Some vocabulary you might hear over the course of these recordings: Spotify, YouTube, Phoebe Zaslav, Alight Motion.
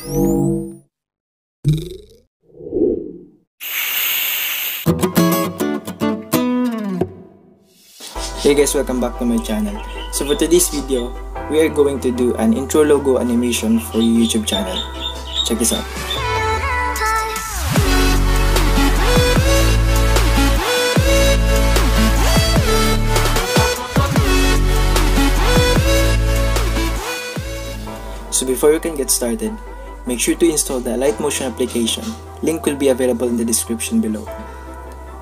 Hey guys, welcome back to my channel. So for today's video, we are going to do an intro logo animation for your YouTube channel. Check this out. So before you can get started, make sure to install the Alight Motion application. Link will be available in the description below.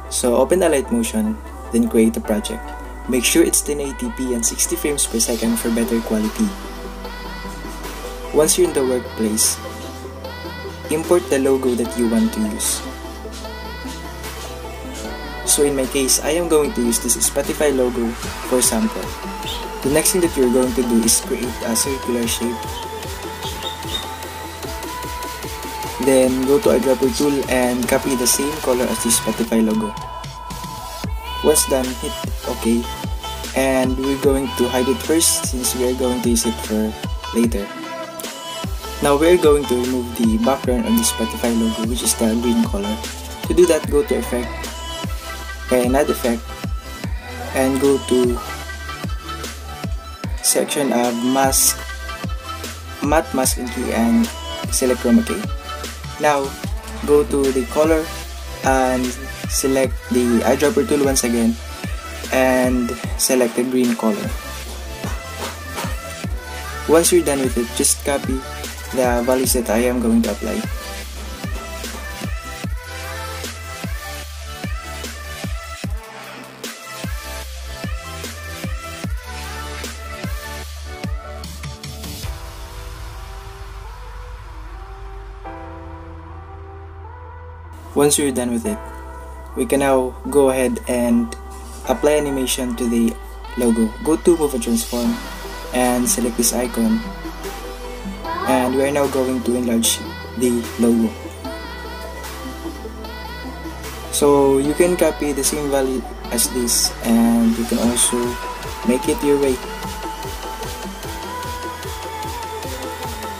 So open Alight Motion, then create a project. Make sure it's 1080p and 60 frames per second for better quality. Once you're in the workplace, import the logo that you want to use. So in my case, I am going to use this Spotify logo for sample. The next thing that you're going to do is create a circular shape. Then go to eyedropper tool and copy the same color as the Spotify logo. Once done, hit OK, and we're going to hide it first since we are going to use it for later. Now we're going to remove the background on the Spotify logo, which is the green color. To do that, go to Effect and Add Effect, and go to section of Mask, Matte Mask Key, and select Chroma Key. Now go to the color and select the eyedropper tool once again and select the green color. Once you're done with it, just copy the values that I am going to apply. Once you're done with it, we can now go ahead and apply animation to the logo. Go to Move and Transform and select this icon, and we are now going to enlarge the logo. So you can copy the same value as this, and you can also make it your way.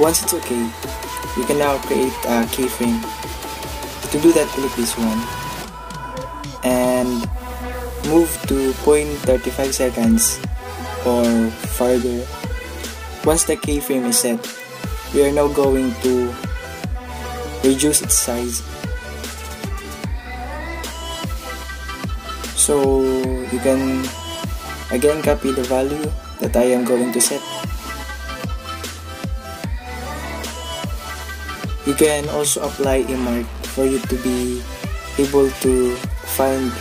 Once it's okay, you can now create a keyframe. To do that, click this one and move to 0.35 seconds or farther. Once the keyframe is set, we are now going to reduce its size. So you can again copy the value that I am going to set. You can also apply a mark for you to be able to find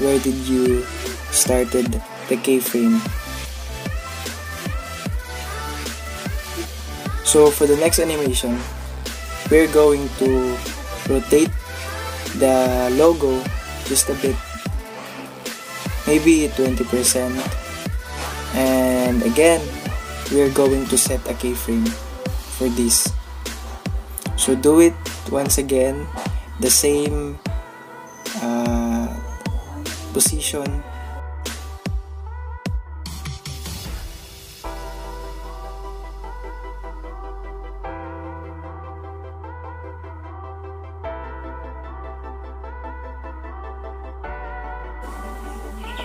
where did you started the keyframe. So for the next animation, we're going to rotate the logo just a bit, maybe 20%, and again we're going to set a keyframe for this. So do it once again, the same position.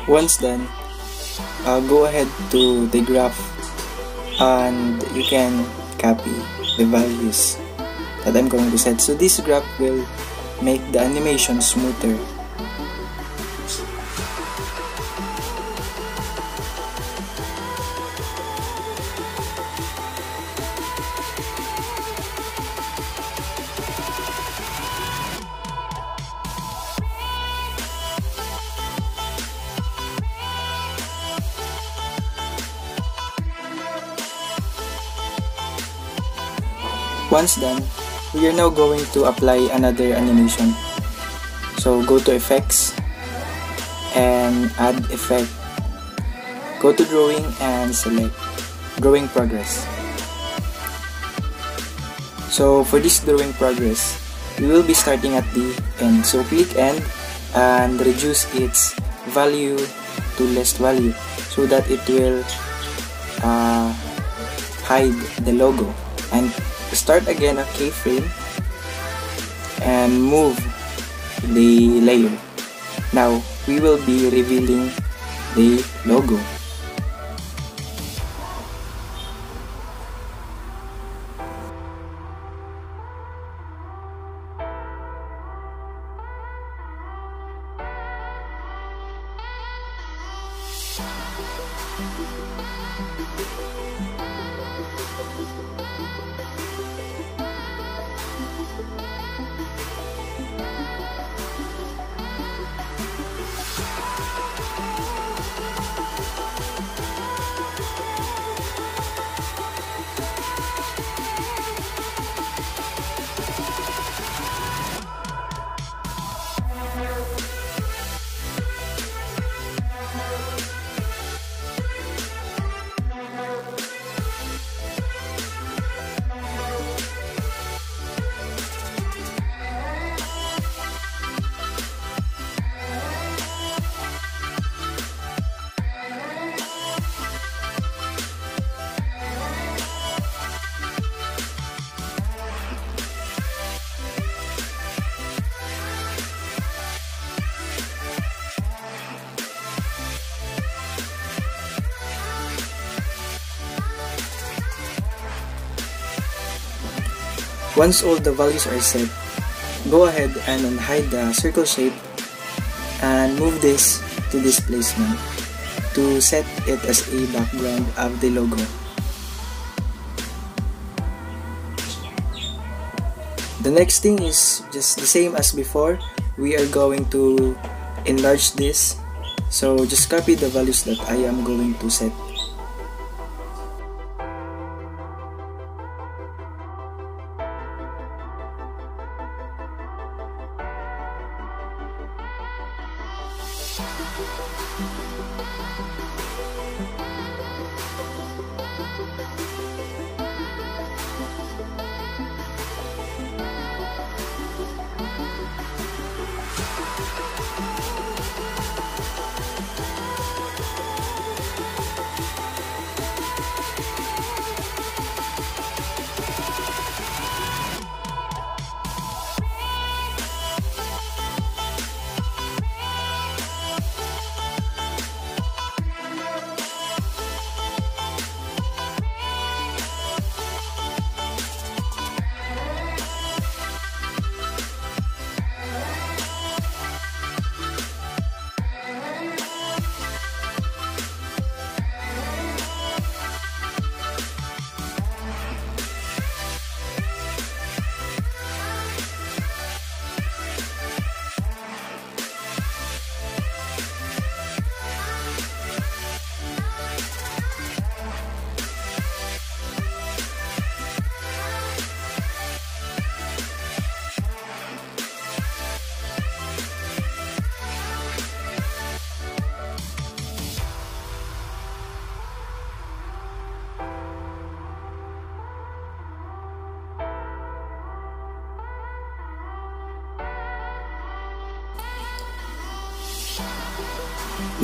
Once done, go ahead to the graph and you can copy the values that I'm going to set. So this graph will make the animation smoother. Once done, we are now going to apply another animation. So go to Effects and Add Effect. Go to Drawing and select Drawing Progress. So for this Drawing Progress, we will be starting at the end. So click End and reduce its value to less value so that it will hide the logo and start again a keyframe and move the layer. Now we will be revealing the logo. Once all the values are set, go ahead and unhide the circle shape and move this to this placement to set it as a background of the logo. The next thing is just the same as before. We are going to enlarge this, so just copy the values that I am going to set.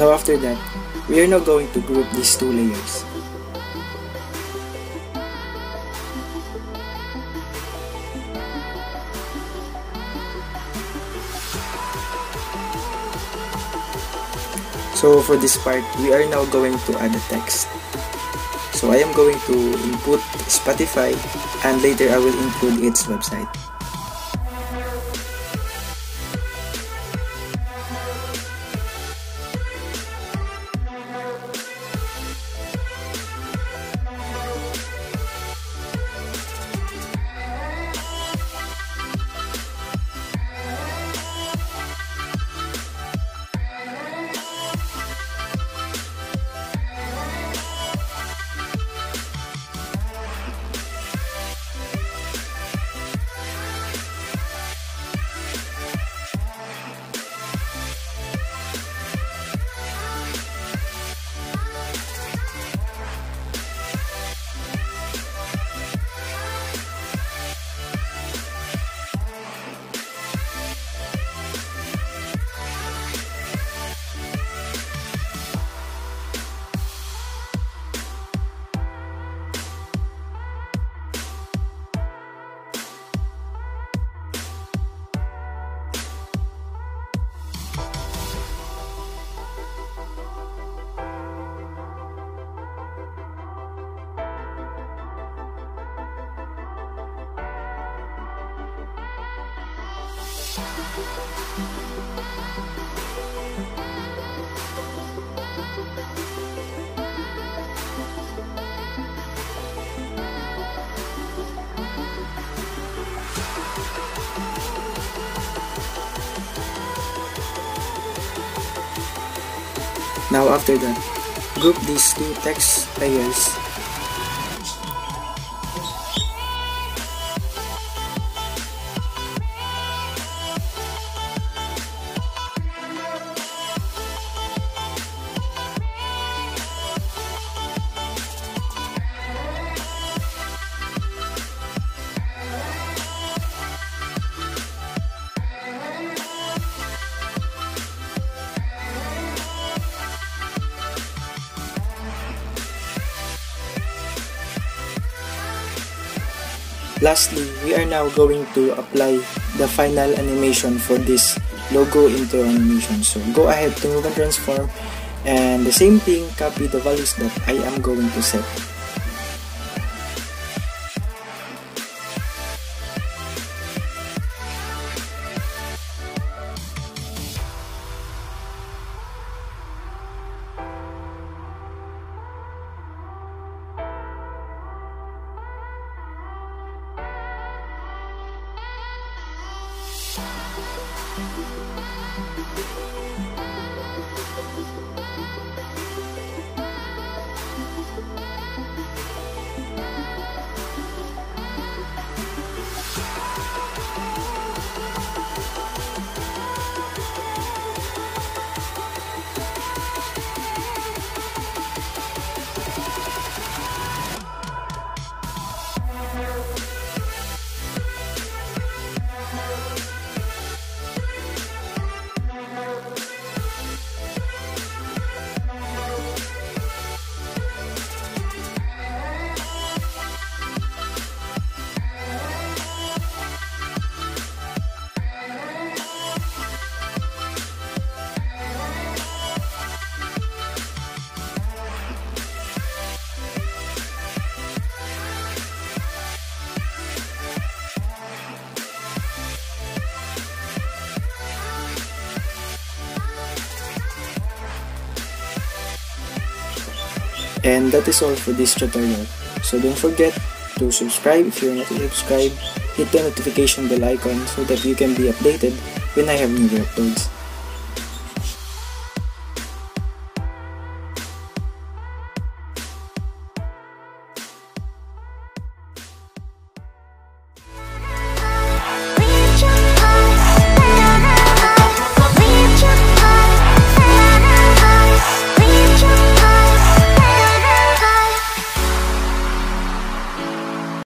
Now after that, we are now going to group these two layers. So for this part, we are now going to add a text. So I am going to input Spotify, and later I will include its website. Now after that, group these two text layers. Lastly, we are now going to apply the final animation for this logo intro animation. So go ahead to move and transform, and the same thing, copy the values that I am going to set. And that is all for this tutorial. So don't forget to subscribe if you're not subscribed, hit the notification bell icon so that you can be updated when I have new uploads.